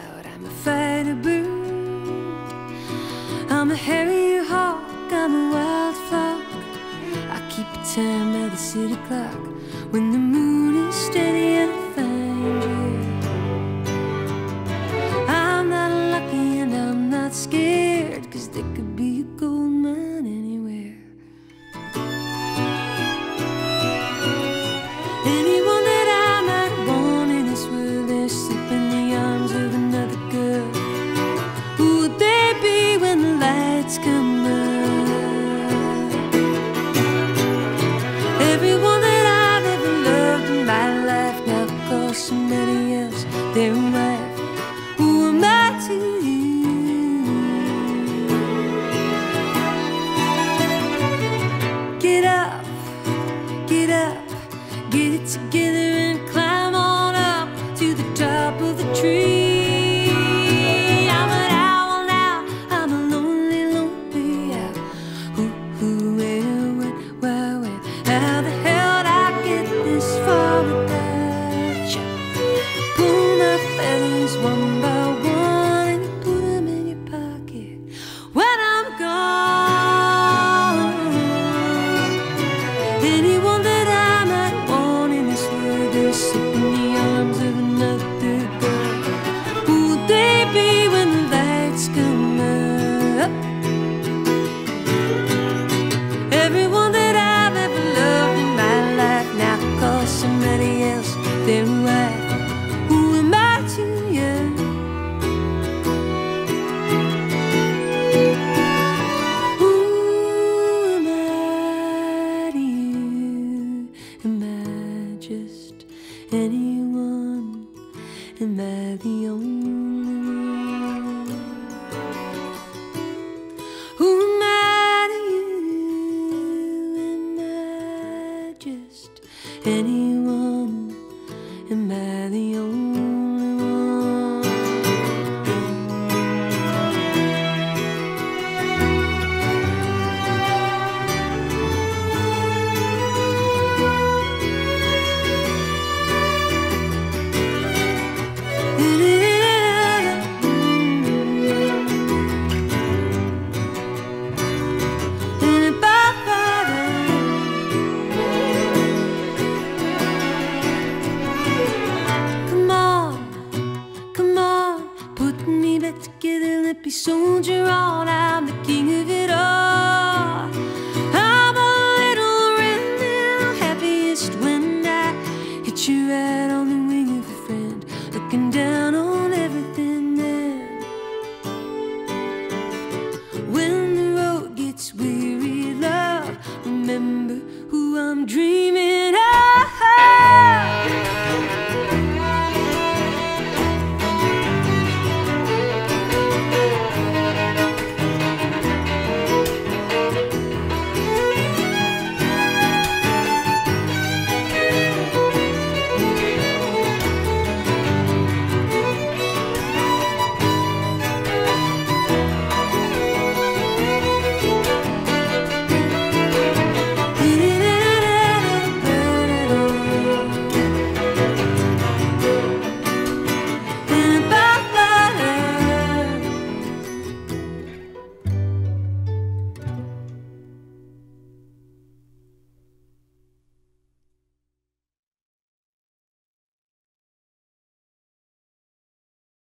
cloud, I'm a fighter bird, I'm a hairy hawk, I'm a wild flock. I keep time by the city clock. When the moon is steady and I find you, I'm not lucky and I'm not scared, 'cause there could be a gold mine anywhere. Anyone that I might want in this world, they're asleep in the arms of another girl. Who would they be when the lights come up? Everyone that I've ever loved in my life now calls somebody else their wife. Who am I to you? Get up, get up, get it together and climb on up to the top of the tree. I'm an owl now, I'm a lonely, lonely owl. Who, when, why, when? How the hell did I get this far without you? Pull my feathers one by one and you put them in your pocket when I'm gone. Anyone that I might want in this world, they're asleep in the arms of another girl. Who would they be when the lights come up? Everyone that I've ever loved in my life now calls somebody else their wife. Who am I to you? Who am I to you? Am I just anyone? Am I the only one? Who am I to you? Am I just anyone?